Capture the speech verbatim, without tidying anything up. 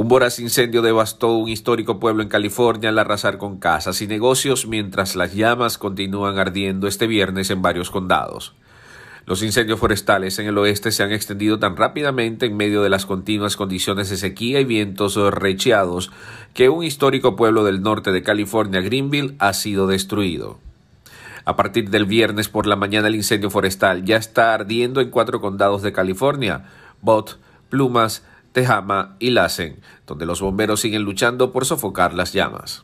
Un voraz incendio devastó un histórico pueblo en California al arrasar con casas y negocios, mientras las llamas continúan ardiendo este viernes en varios condados. Los incendios forestales en el oeste se han extendido tan rápidamente en medio de las continuas condiciones de sequía y vientos recheados que un histórico pueblo del norte de California, Greenville, ha sido destruido. A partir del viernes por la mañana el incendio forestal ya está ardiendo en cuatro condados de California: Butte, Plumas, Tehama y Lassen, donde los bomberos siguen luchando por sofocar las llamas.